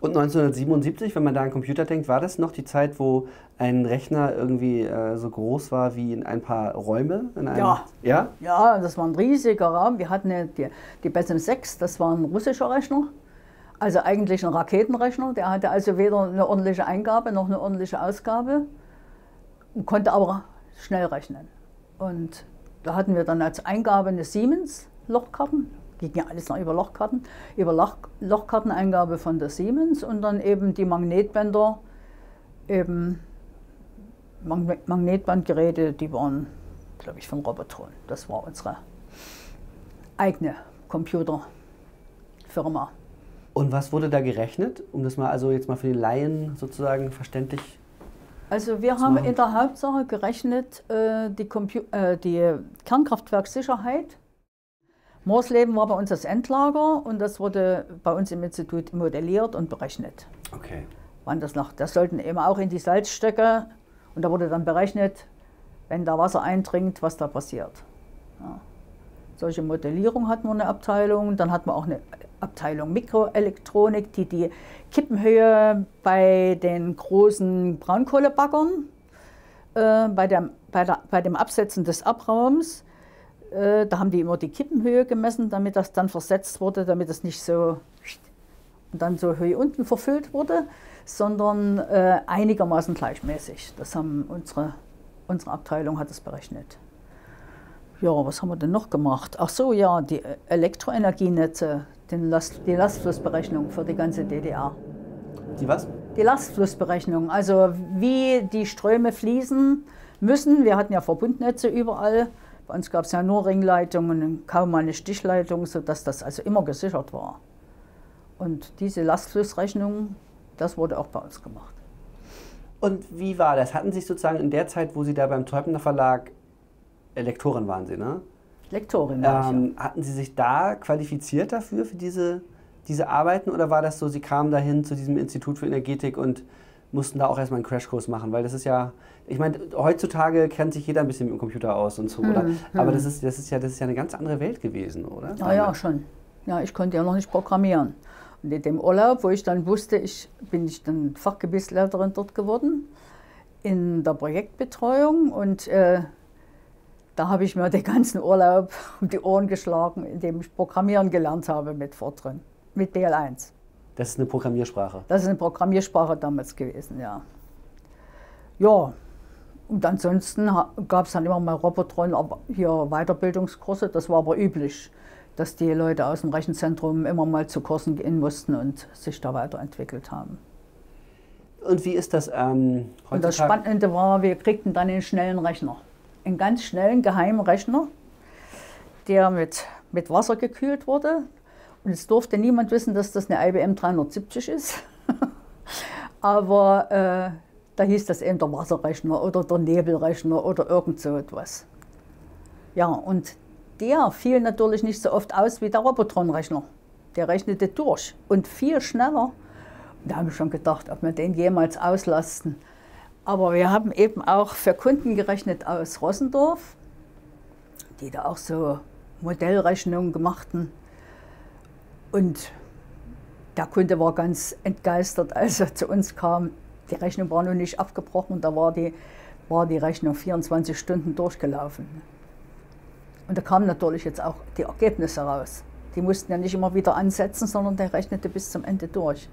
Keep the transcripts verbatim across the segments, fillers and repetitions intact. Und neunzehnhundertsiebenundsiebzig, wenn man da an Computer denkt, war das noch die Zeit, wo ein Rechner irgendwie äh, so groß war wie in ein paar Räume? In einem, ja. ja, ja, das war ein riesiger Raum. Wir hatten ja die, die B E S M sechs, das war ein russischer Rechner, also eigentlich ein Raketenrechner. Der hatte also weder eine ordentliche Eingabe noch eine ordentliche Ausgabe, konnte aber schnell rechnen. Und da hatten wir dann als Eingabe eine Siemens-Lochkarten. Ging ja alles noch über Lochkarten, über Loch, Lochkarteneingabe von der Siemens und dann eben die Magnetbänder, eben Mag Magnetbandgeräte, die waren, glaube ich, von Robotron. Das war unsere eigene Computerfirma. Und was wurde da gerechnet, um das mal also jetzt mal für die Laien sozusagen verständlich zu machen? Also wir haben in der Hauptsache gerechnet äh, die, äh, die Kernkraftwerkssicherheit. Morsleben war bei uns das Endlager und das wurde bei uns im Institut modelliert und berechnet. Okay. Wann das noch? Das sollten eben auch in die Salzstöcke und da wurde dann berechnet, wenn da Wasser eindringt, was da passiert. Ja. Solche Modellierung hatten wir eine Abteilung, dann hatten wir auch eine Abteilung Mikroelektronik, die die Kippenhöhe bei den großen Braunkohlebaggern, äh, bei, der, bei, der, bei dem Absetzen des Abraums, da haben die immer die Kippenhöhe gemessen, damit das dann versetzt wurde, damit es nicht so und dann so höher unten verfüllt wurde, sondern äh, einigermaßen gleichmäßig. Das haben unsere, unsere Abteilung hat es berechnet. Ja, was haben wir denn noch gemacht? Ach so, ja, die Elektroenergienetze, den Last, die Lastflussberechnung für die ganze D D R. Die was? Die Lastflussberechnung, also wie die Ströme fließen müssen. Wir hatten ja Verbundnetze überall. Bei uns gab es ja nur Ringleitungen, kaum eine Stichleitung, sodass das also immer gesichert war. Und diese Lastflussrechnung, das wurde auch bei uns gemacht. Und wie war das? Hatten Sie sozusagen in der Zeit, wo Sie da beim Teubner Verlag, Lektorin waren Sie, ne? Lektorin war ähm, ich, ja. Hatten Sie sich da qualifiziert dafür, für diese, diese Arbeiten? Oder war das so, Sie kamen dahin zu diesem Institut für Energetik und mussten da auch erstmal einen Crashkurs machen, weil das ist ja, ich meine, heutzutage kennt sich jeder ein bisschen mit dem Computer aus und so, oder? Hm, hm. Aber das ist, das, ist ja, das ist ja eine ganz andere Welt gewesen, oder? Ja, ja, schon. Ja, ich konnte ja noch nicht programmieren. Und in dem Urlaub, wo ich dann wusste, ich bin ich dann Fachgebietsleiterin dort geworden, in der Projektbetreuung und äh, da habe ich mir den ganzen Urlaub um die Ohren geschlagen, indem ich Programmieren gelernt habe mit Fortran, mit P L eins. Das ist eine Programmiersprache? Das ist eine Programmiersprache damals gewesen, ja. Ja, und ansonsten gab es dann immer mal Robotron, aber hier Weiterbildungskurse. Das war aber üblich, dass die Leute aus dem Rechenzentrum immer mal zu Kursen gehen mussten und sich da weiterentwickelt haben. Und wie ist das ähm, heutzutage? Und das Spannende war, wir kriegten dann einen schnellen Rechner. Einen ganz schnellen, geheimen Rechner, der mit, mit Wasser gekühlt wurde. Und es durfte niemand wissen, dass das eine I B M dreihundertsiebzig ist. Aber äh, da hieß das eben der Wasserrechner oder der Nebelrechner oder irgend so etwas. Ja, und der fiel natürlich nicht so oft aus wie der Robotron-Rechner. Der rechnete durch und viel schneller. Und da haben wir schon gedacht, ob wir den jemals auslasten. Aber wir haben eben auch für Kunden gerechnet aus Rossendorf, die da auch so Modellrechnungen gemachten. Und der Kunde war ganz entgeistert, als er zu uns kam. Die Rechnung war noch nicht abgebrochen, da war die, war die Rechnung vierundzwanzig Stunden durchgelaufen. Und da kamen natürlich jetzt auch die Ergebnisse raus. Die mussten ja nicht immer wieder ansetzen, sondern der rechnete bis zum Ende durch.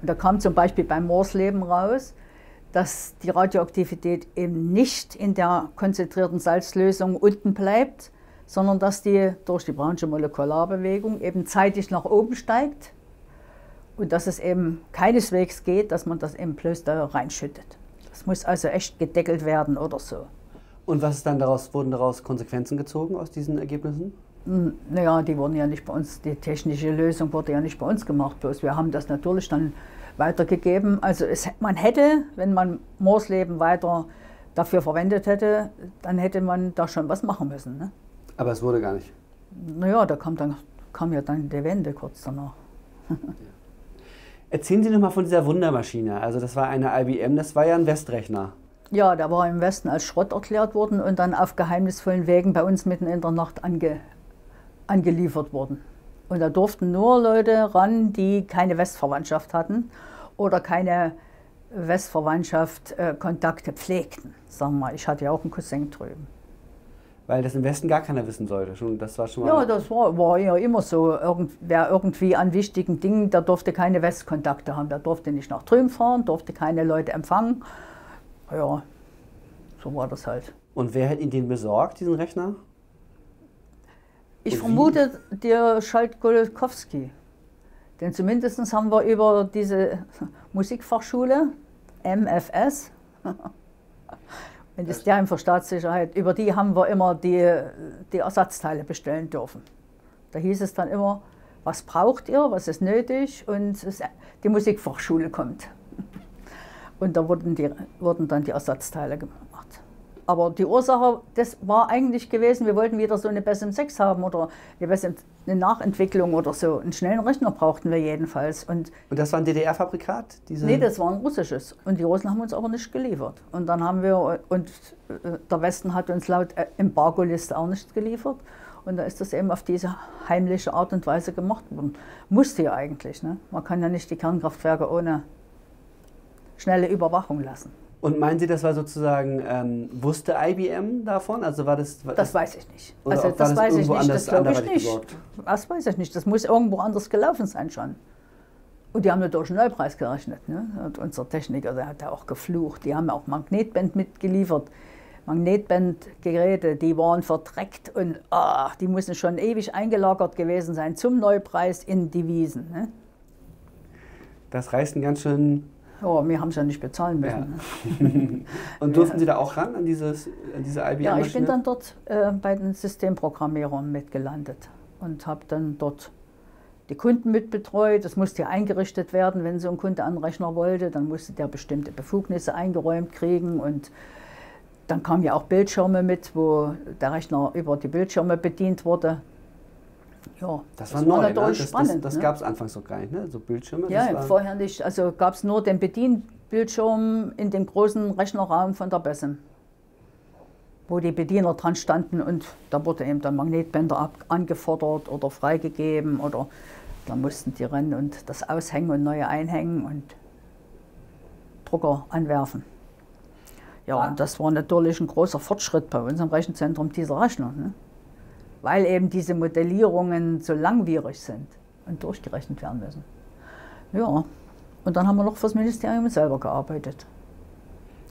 Und da kam zum Beispiel beim Morsleben raus, dass die Radioaktivität eben nicht in der konzentrierten Salzlösung unten bleibt, sondern dass die durch die Brownsche Molekularbewegung eben zeitlich nach oben steigt und dass es eben keineswegs geht, dass man das eben bloß da reinschüttet. Das muss also echt gedeckelt werden oder so. Und was ist dann daraus, wurden daraus Konsequenzen gezogen aus diesen Ergebnissen? Naja, die wurden ja nicht bei uns, die technische Lösung wurde ja nicht bei uns gemacht, bloß wir haben das natürlich dann weitergegeben. Also es, man hätte, wenn man Morsleben weiter dafür verwendet hätte, dann hätte man da schon was machen müssen, ne? Aber es wurde gar nicht. Naja, da kam, dann, kam ja dann die Wende kurz danach. Erzählen Sie noch mal von dieser Wundermaschine. Also das war eine I B M, das war ja ein Westrechner. Ja, der war im Westen als Schrott erklärt worden und dann auf geheimnisvollen Wegen bei uns mitten in der Nacht ange, angeliefert worden. Und da durften nur Leute ran, die keine Westverwandtschaft hatten oder keine Westverwandtschaft-Kontakte pflegten. Sagen wir mal, ich hatte ja auch einen Cousin drüben. Weil das im Westen gar keiner wissen sollte. Schon, das war schon mal ja, das war, war ja immer so. Irgend, wer irgendwie an wichtigen Dingen, der durfte keine Westkontakte haben. Der durfte nicht nach drüben fahren, durfte keine Leute empfangen. Ja, so war das halt. Und wer hat Ihnen den besorgt, diesen Rechner? Ich vermute, der Schalt-Golkowski. Denn zumindest haben wir über diese Musikfachschule, M F S, Ministerium für Staatssicherheit, über die haben wir immer die, die Ersatzteile bestellen dürfen. Da hieß es dann immer, was braucht ihr, was ist nötig, und es, die Musikfachschule kommt. Und da wurden, die, wurden dann die Ersatzteile gemacht. Aber die Ursache, das war eigentlich gewesen, wir wollten wieder so eine B E S M sechs haben oder eine Nachentwicklung oder so. Einen schnellen Rechner brauchten wir jedenfalls. Und, und das war ein D D R-Fabrikat? Nee, das war ein russisches. Und die Russen haben uns aber nicht geliefert. Und dann haben wir, und der Westen hat uns laut Embargo-Liste auch nicht geliefert. Und da ist das eben auf diese heimliche Art und Weise gemacht worden. Musste ja eigentlich, ne? Man kann ja nicht die Kernkraftwerke ohne schnelle Überwachung lassen. Und meinen Sie, das war sozusagen, ähm, wusste I B M davon? Also war das, war das, das weiß ich nicht. Also das weiß ich nicht, das glaube ich nicht. Das weiß ich nicht, das muss irgendwo anders gelaufen sein schon. Und die haben natürlich einen Neupreis gerechnet, ne? Und unser Techniker, der hat ja auch geflucht. Die haben auch Magnetband mitgeliefert. Magnetbandgeräte, die waren verdreckt und ach, die mussten schon ewig eingelagert gewesen sein zum Neupreis in Devisen. Ne? Das reißt ein ganz schön... Ja, wir haben es ja nicht bezahlen müssen. Ja. Und durften Sie da auch ran an, dieses, an diese I B M-Maschine? Ja, ich bin dann dort äh, bei den Systemprogrammierern mitgelandet und habe dann dort die Kunden mitbetreut. Es musste ja eingerichtet werden, wenn so ein Kunde einen Rechner wollte, dann musste der bestimmte Befugnisse eingeräumt kriegen. Und dann kamen ja auch Bildschirme mit, wo der Rechner über die Bildschirme bedient wurde. Ja, das, das war neu, ne? Das, das, das ne? Gab es anfangs noch gar nicht, ne? So Bildschirme? Ja, das war vorher nicht. Also gab es nur den Bedienbildschirm in dem großen Rechnerraum von der B E S M, wo die Bediener dran standen, und da wurde eben dann Magnetbänder angefordert oder freigegeben, oder da mussten die rennen und das aushängen und neue einhängen und Drucker anwerfen. Ja, ah. Und das war natürlich ein großer Fortschritt bei uns im Rechenzentrum, dieser Rechner, ne? Weil eben diese Modellierungen so langwierig sind und durchgerechnet werden müssen. Ja, und dann haben wir noch fürs Ministerium selber gearbeitet.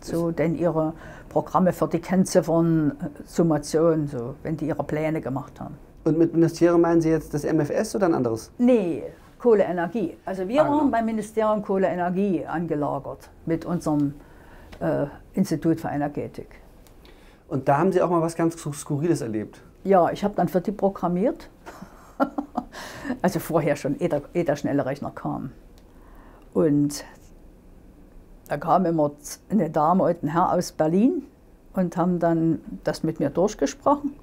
So, denn ihre Programme für die Kennziffern, Summation, so, wenn die ihre Pläne gemacht haben. Und mit Ministerium meinen Sie jetzt das M F S oder ein anderes? Nee, Kohle-Energie. Also wir ah, genau. waren beim Ministerium Kohle-Energie angelagert mit unserem äh, Institut für Energetik. Und da haben Sie auch mal was ganz Skurriles erlebt? Ja, ich habe dann für die programmiert, also vorher schon, eh der, eh der schnelle Rechner kam. Und da kam immer eine Dame und ein Herr aus Berlin und haben dann das mit mir durchgesprochen.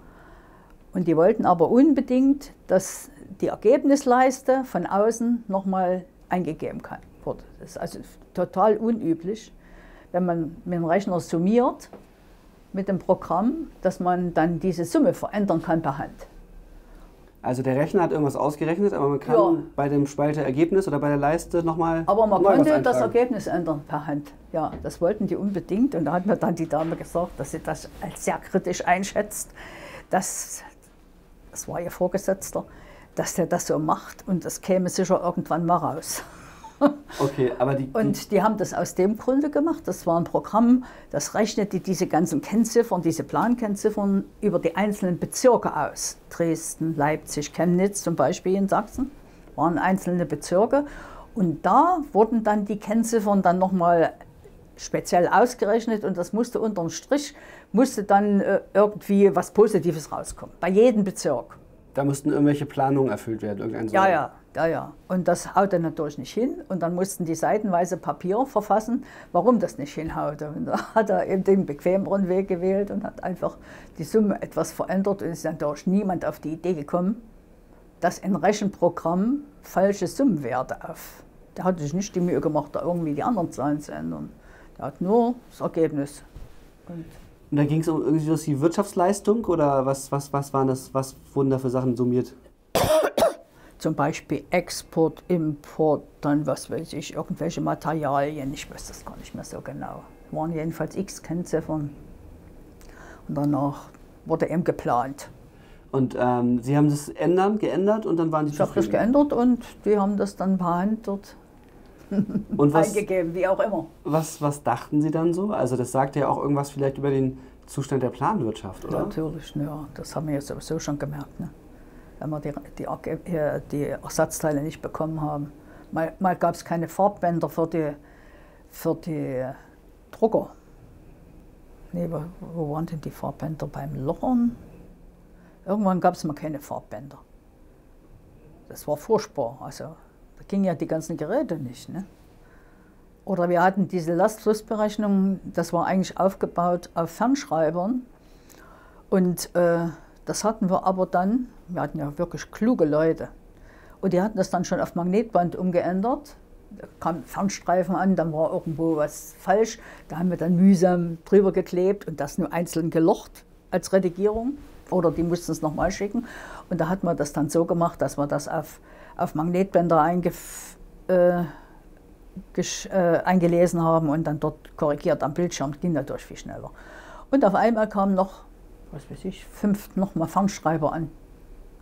Und die wollten aber unbedingt, dass die Ergebnisleiste von außen nochmal eingegeben wurde. Das ist also total unüblich, wenn man mit dem Rechner summiert, mit dem Programm, dass man dann diese Summe verändern kann per Hand. Also der Rechner hat irgendwas ausgerechnet, aber man kann ja bei dem Spalter Ergebnis oder bei der Leiste nochmal... Aber man konnte das Ergebnis ändern per Hand. Ja, das wollten die unbedingt, und da hat mir dann die Dame gesagt, dass sie das als sehr kritisch einschätzt, dass, das war ihr Vorgesetzter, dass der das so macht und das käme sicher irgendwann mal raus. Okay, aber die, und die haben das aus dem Grunde gemacht, das war ein Programm, das rechnete diese ganzen Kennziffern, diese Plankennziffern über die einzelnen Bezirke aus. Dresden, Leipzig, Chemnitz zum Beispiel in Sachsen waren einzelne Bezirke, und da wurden dann die Kennziffern dann nochmal speziell ausgerechnet, und das musste unterm Strich, musste dann irgendwie was Positives rauskommen, bei jedem Bezirk. Da mussten irgendwelche Planungen erfüllt werden, irgendein so. Ja, ja. Ja, ja. Und das haute natürlich nicht hin. Und dann mussten die seitenweise Papier verfassen, warum das nicht hinhaute. Und da hat er eben den bequemeren Weg gewählt und hat einfach die Summe etwas verändert. Und es ist natürlich niemand auf die Idee gekommen, dass in Rechenprogramm falsche Summenwerte auf. Der hat sich nicht die Mühe gemacht, da irgendwie die anderen Zahlen zu ändern. Der hat nur das Ergebnis. Und, und da ging es um irgendwie was die Wirtschaftsleistung, oder was, was, was waren das, was wurden da für Sachen summiert? zum Beispiel Export, Import, dann was weiß ich, irgendwelche Materialien, ich weiß das gar nicht mehr so genau. Waren jedenfalls x Kennziffern und danach wurde eben geplant. Und ähm, Sie haben das ändern, geändert und dann waren die zufrieden? Ich habe das geändert und die haben das dann per Hand dort und was, eingegeben, wie auch immer. Was, was dachten Sie dann so? Also das sagt ja auch irgendwas vielleicht über den Zustand der Planwirtschaft, oder? Natürlich, ja, das haben wir ja sowieso schon gemerkt, ne? Wenn wir die, die, die Ersatzteile nicht bekommen haben. Mal, mal gab es keine Farbbänder für die, für die Drucker. Nee, wo waren denn die Farbbänder? Beim Lochern? Irgendwann gab es mal keine Farbbänder. Das war furchtbar. Also, da gingen ja die ganzen Geräte nicht, ne? Oder wir hatten diese Lastflussberechnung, das war eigentlich aufgebaut auf Fernschreibern. Und äh, das hatten wir aber dann, wir hatten ja wirklich kluge Leute. Und die hatten das dann schon auf Magnetband umgeändert. Da kamen Fernstreifen an, dann war irgendwo was falsch. Da haben wir dann mühsam drüber geklebt und das nur einzeln gelocht als Redigierung. Oder die mussten es nochmal schicken. Und da hat man das dann so gemacht, dass man das auf, auf Magnetbänder eingef, äh, gesch, äh, eingelesen haben und dann dort korrigiert am Bildschirm. Ging natürlich viel schneller. Und auf einmal kamen noch, was weiß ich, fünf nochmal Fernschreiber an.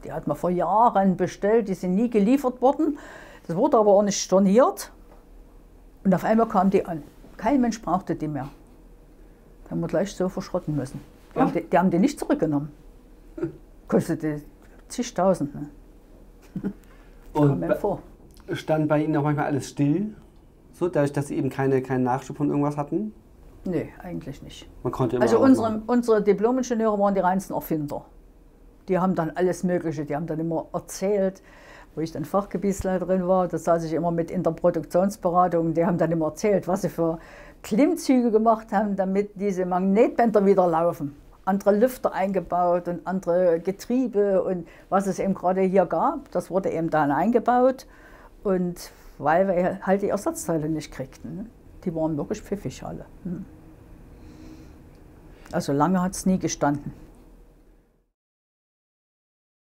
Die hat man vor Jahren bestellt, die sind nie geliefert worden. Das wurde aber auch nicht storniert. Und auf einmal kamen die an. Kein Mensch brauchte die mehr. Da haben wir gleich so verschrotten müssen. Die, ja. haben, die, die haben die nicht zurückgenommen. Kostete zigtausend. Ne? Und mir vor. Stand bei Ihnen auch manchmal alles still? So, dadurch, dass Sie eben keine, keinen Nachschub von irgendwas hatten? Nee, eigentlich nicht. Man konnte immer also unsere, unsere Diplom-Ingenieure waren die reinsten Erfinder. Die haben dann alles Mögliche, die haben dann immer erzählt, wo ich dann Fachgebietsleiterin war, da saß ich immer mit in der Produktionsberatung, die haben dann immer erzählt, was sie für Klimmzüge gemacht haben, damit diese Magnetbänder wieder laufen. Andere Lüfter eingebaut und andere Getriebe und was es eben gerade hier gab, das wurde eben dann eingebaut. Und weil wir halt die Ersatzteile nicht kriegten, die waren wirklich pfiffig alle. Also lange hat es nie gestanden.